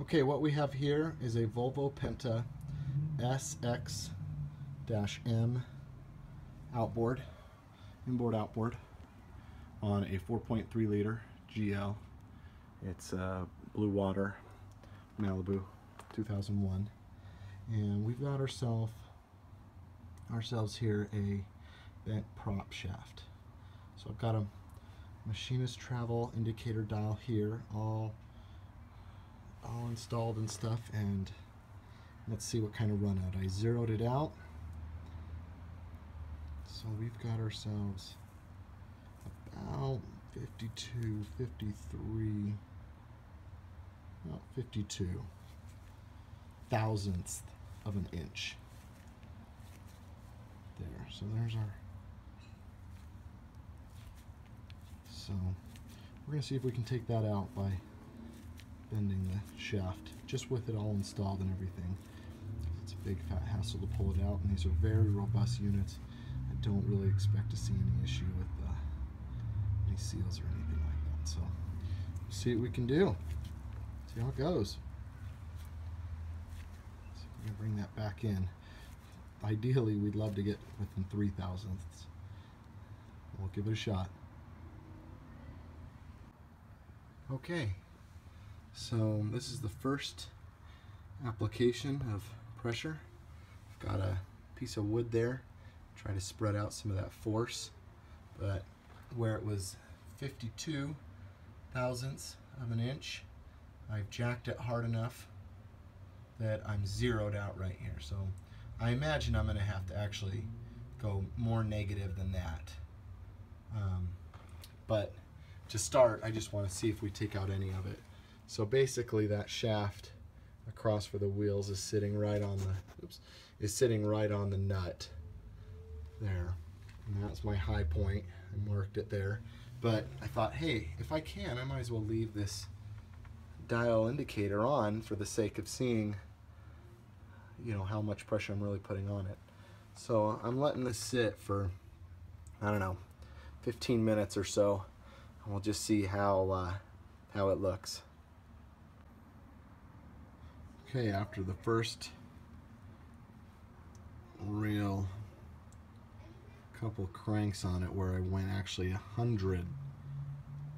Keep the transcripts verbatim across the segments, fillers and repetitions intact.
Okay, what we have here is a Volvo Penta S X M outboard, inboard outboard, on a four point three liter G L. It's uh, Blue Water Malibu two thousand one, and we've got ourselves ourselves here a bent prop shaft. So I've got a machinist travel indicator dial here, all all installed and stuff, and let's see what kind of run out. I zeroed it out, so we've got ourselves about fifty-two, fifty-three, about fifty-two thousandths of an inch there. So there's our, so we're gonna see if we can take that out by bending the shaft, just with it all installed and everything. It's a big fat hassle to pull it out, and these are very robust units. I don't really expect to see any issue with uh, any seals or anything like that, so we'll see what we can do, see how it goes. So we're gonna bring that back in. Ideally we'd love to get within three thousandths. We'll give it a shot. Okay, so this is the first application of pressure. I've got a piece of wood there, try to spread out some of that force, but where it was fifty-two thousandths of an inch, I've jacked it hard enough that I'm zeroed out right here. So I imagine I'm going to have to actually go more negative than that, um, but to start I just want to see if we take out any of it. So basically that shaft across for the wheels is sitting right on the oops, is sitting right on the nut there, and that's my high point. I marked it there, but I thought, hey, if I can, I might as well leave this dial indicator on for the sake of seeing, you know, how much pressure I'm really putting on it. So I'm letting this sit for, I don't know, fifteen minutes or so, and we'll just see how uh, how it looks. Okay, after the first real couple cranks on it where I went actually a hundred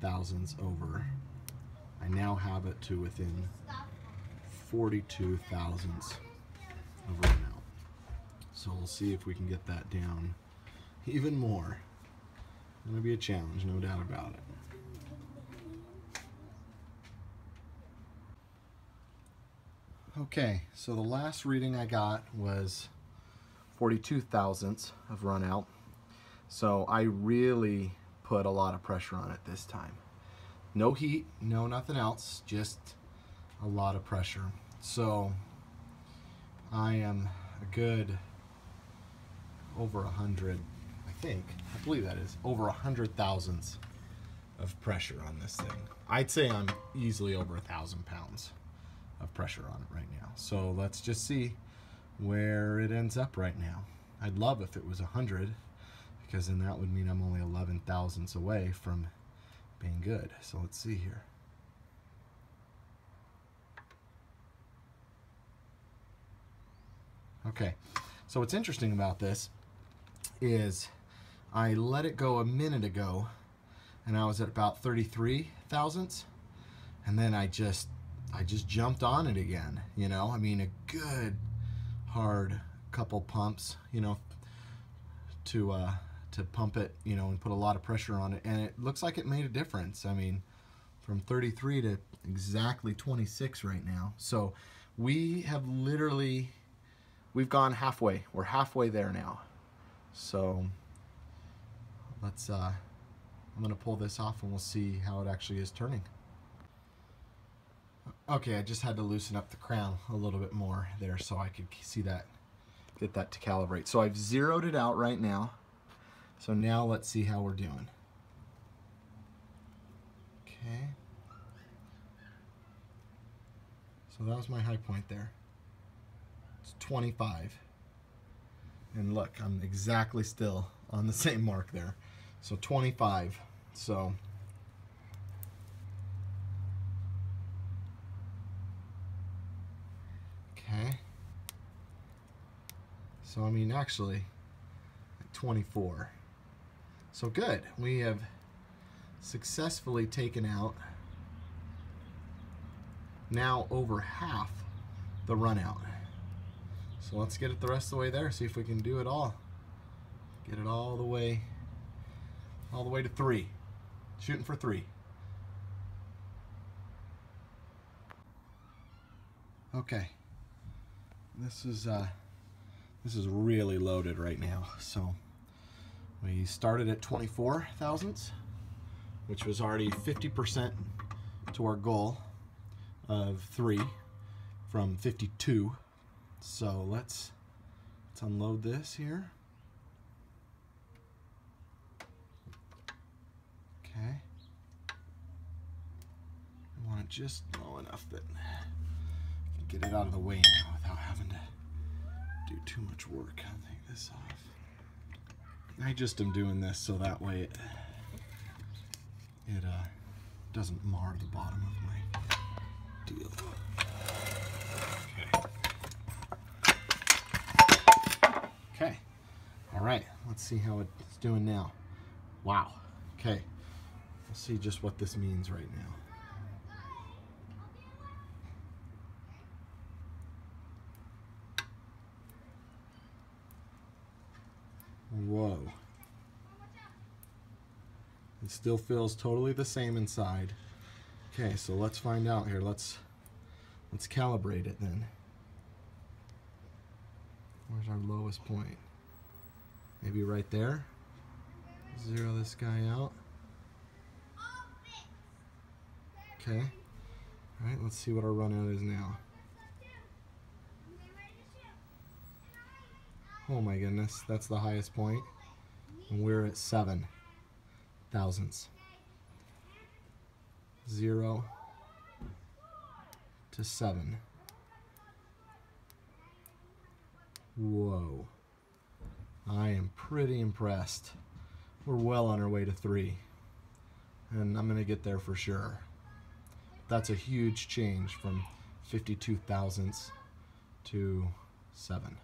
thousandths over, I now have it to within forty-two thousandths of run out. So we'll see if we can get that down even more. It'll be a challenge, no doubt about it. Okay, so the last reading I got was forty-two thousandths of run out. So I really put a lot of pressure on it this time. No heat, no nothing else, just a lot of pressure. So I am a good over a hundred, I think, I believe that is, over a hundred thousandths of pressure on this thing. I'd say I'm easily over a thousand pounds of pressure on it right now. So let's just see where it ends up right now. I'd love if it was a hundred, because then that would mean I'm only eleven thousandths away from being good. So let's see here. Okay, so what's interesting about this is I let it go a minute ago and I was at about thirty-three thousandths, and then I just I just jumped on it again, you know. I mean, a good hard couple pumps, you know, to uh, to pump it, you know, and put a lot of pressure on it, and it looks like it made a difference. I mean, from thirty-three to exactly twenty-six right now. So we have literally, we've gone halfway. We're halfway there now. So let's, uh, I'm gonna pull this off and we'll see how it actually is turning. Okay, I just had to loosen up the crown a little bit more there so I could see that, get that to calibrate. So I've zeroed it out right now. So now let's see how we're doing. Okay. So that was my high point there. It's twenty-five. And look, I'm exactly still on the same mark there. So twenty-five. So Okay. So I mean actually twenty-four. So good. We have successfully taken out now over half the run out. So let's get it the rest of the way there, see if we can do it all. Get it all the way, all the way to three. Shooting for three. Okay. This is uh this is really loaded right now. So we started at twenty-four thousandths, which was already fifty percent to our goal of three from fifty-two. So let's let's unload this here. Okay. I want it just low enough that I can get it out of the way now without having to do too much work. I'll take this off. I just am doing this so that way it, it uh, doesn't mar the bottom of my deal. Okay. Okay. All right. Let's see how it's doing now. Wow. Okay. We'll see just what this means right now. Whoa. It still feels totally the same inside. Okay, so let's find out here. Let's let's calibrate it then. Where's our lowest point? Maybe right there. Zero this guy out. Okay. All right, let's see what our run out is now. Oh my goodness, that's the highest point. And we're at seven thousandths. Zero to seven. Whoa. I am pretty impressed. We're well on our way to three. And I'm gonna get there for sure. That's a huge change from fifty-two thousandths to seven.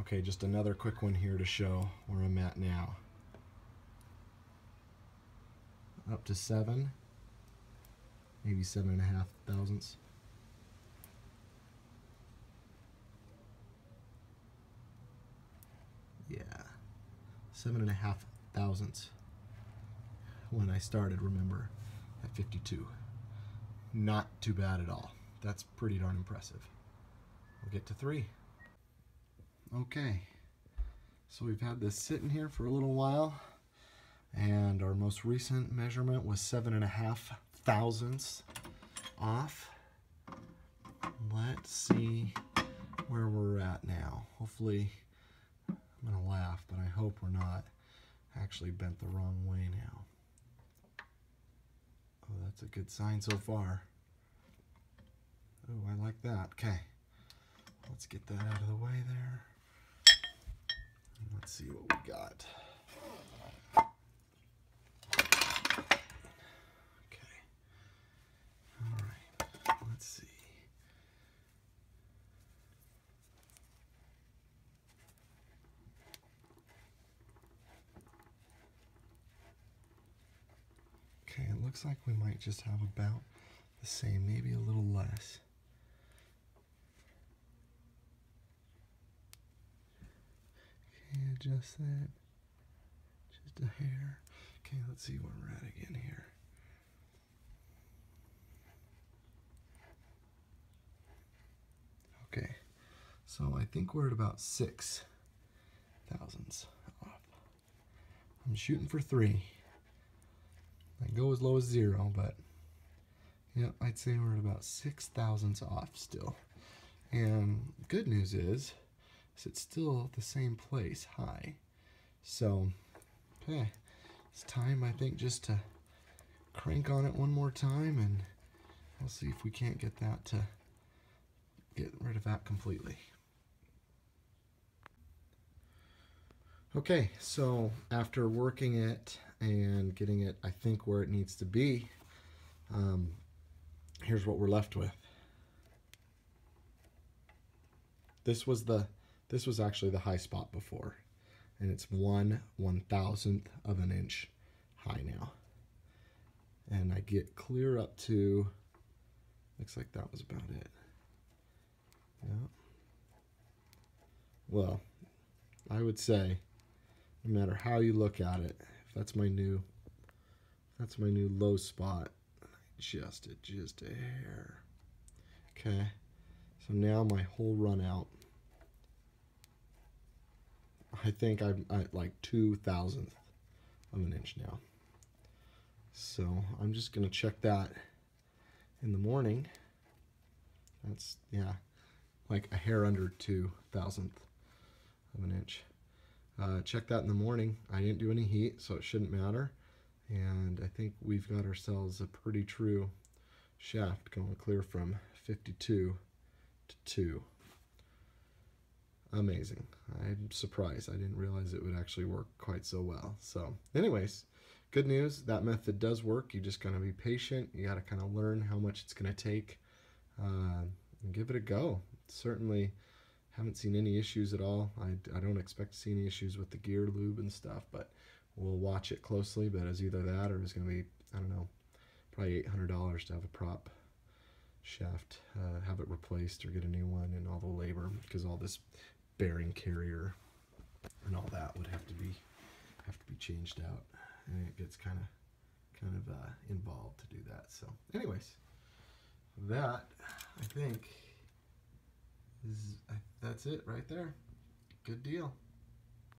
Okay, just another quick one here to show where I'm at now. Up to seven, maybe seven and a half thousandths. Yeah, seven and a half thousandths when I started, remember, at fifty-two. Not too bad at all. That's pretty darn impressive. We'll get to three. Okay, so we've had this sitting here for a little while, and our most recent measurement was seven and a half thousandths off. Let's see where we're at now. Hopefully, I'm gonna laugh, but I hope we're not actually bent the wrong way now. Oh, that's a good sign so far. Oh, I like that. Okay, let's get that out of the way there. Let's see what we got. Okay. All right. Let's see. Okay, it looks like we might just have about the same, maybe a little less. Adjust that, just a hair. Okay, let's see where we're at again here. Okay, so I think we're at about six thousandths off. I'm shooting for three. I can go as low as zero, but yeah, I'd say we're at about six thousandths off still. And good news is, it's still the same place high. So okay, it's time I think just to crank on it one more time, and we'll see if we can't get that to get rid of that completely. Okay, so after working it and getting it I think where it needs to be, um, here's what we're left with. This was the this was actually the high spot before, and it's one one thousandth of an inch high now. And I get clear up to, looks like that was about it. Yeah. Well, I would say, no matter how you look at it, if that's my new, that's my new low spot. Just it, just a hair. Okay. So now my whole run out, I think I'm at like two thousandth of an inch now. So I'm just gonna check that in the morning. That's, yeah, like a hair under two thousandth of an inch. Uh, check that in the morning. I didn't do any heat, so it shouldn't matter. And I think we've got ourselves a pretty true shaft going clear from fifty-two to two. Amazing. I'm surprised. I didn't realize it would actually work quite so well. So anyways, good news. That method does work. You just got to be patient. You got to kind of learn how much it's going to take. Uh, and give it a go. Certainly haven't seen any issues at all. I, I don't expect to see any issues with the gear lube and stuff, but we'll watch it closely. But it's either that or it's going to be, I don't know, probably eight hundred dollars to have a prop shaft, uh, have it replaced or get a new one, and all the labor, because all this bearing carrier and all that would have to be have to be changed out, and it gets kind of kind of uh, involved to do that. So anyways, that I think is, that's it right there. Good deal.